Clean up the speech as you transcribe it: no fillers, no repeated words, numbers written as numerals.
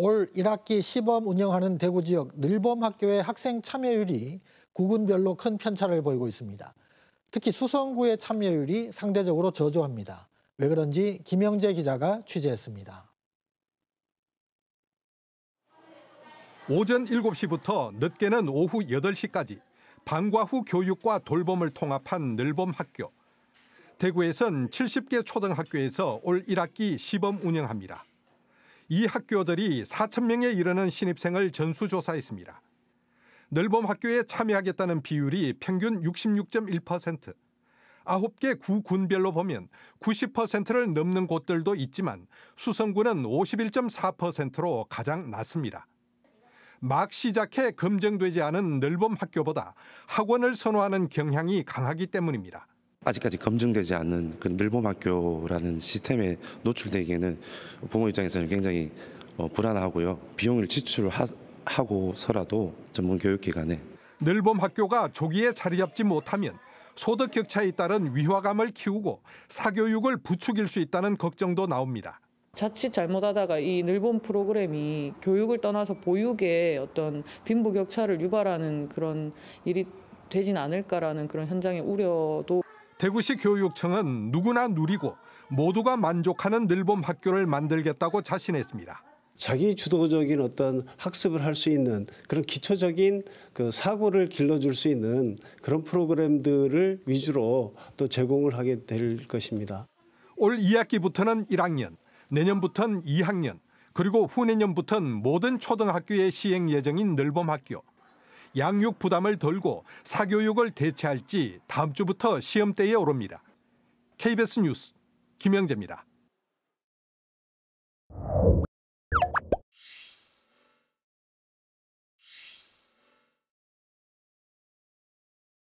올 1학기 시범 운영하는 대구 지역 늘봄학교의 학생 참여율이 구군별로 큰 편차를 보이고 있습니다. 특히 수성구의 참여율이 상대적으로 저조합니다. 왜 그런지 김영재 기자가 취재했습니다. 오전 7시부터 늦게는 오후 8시까지 방과 후 교육과 돌봄을 통합한 늘봄학교. 대구에선 70개 초등학교에서 올 1학기 시범 운영합니다. 이 학교들이 4,000명에 이르는 신입생을 전수조사했습니다. 늘봄학교에 참여하겠다는 비율이 평균 66.1%, 9개 구군별로 보면 90%를 넘는 곳들도 있지만 수성구는 51.4%로 가장 낮습니다. 막 시작해 검증되지 않은 늘봄학교보다 학원을 선호하는 경향이 강하기 때문입니다. 아직까지 검증되지 않는 그 늘봄학교라는 시스템에 노출되기에는 부모 입장에서는 굉장히 불안하고요. 비용을 지출하고서라도 전문 교육기관에. 늘봄학교가 조기에 자리 잡지 못하면 소득 격차에 따른 위화감을 키우고 사교육을 부추길 수 있다는 걱정도 나옵니다. 자칫 잘못하다가 이 늘봄 프로그램이 교육을 떠나서 보육의 어떤 빈부격차를 유발하는 그런 일이 되진 않을까라는 그런 현장의 우려도. 대구시 교육청은 누구나 누리고 모두가 만족하는 늘봄 학교를 만들겠다고 자신했습니다. 자기 주도적인 어떤 학습을 할 수 있는 그런 기초적인 그 사고를 길러줄 수 있는 그런 프로그램들을 위주로 또 제공을 하게 될 것입니다. 올 2학기부터는 1학년, 내년부터는 2학년, 그리고 후내년부터는 모든 초등학교에 시행 예정인 늘봄 학교. 양육 부담을 덜고 사교육을 대체할지 다음 주부터 시험대에 오릅니다. KBS 뉴스 김영재입니다.